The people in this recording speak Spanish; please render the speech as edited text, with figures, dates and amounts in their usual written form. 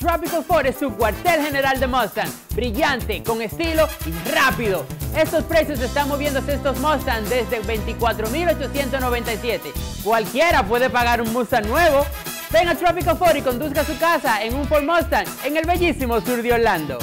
Tropical Ford es su cuartel general de Mustang, brillante, con estilo y rápido. Estos precios están moviéndose estos Mustang desde $24,897. Cualquiera puede pagar un Mustang nuevo. Ven a Tropical Ford y conduzca su casa en un Ford Mustang en el bellísimo sur de Orlando.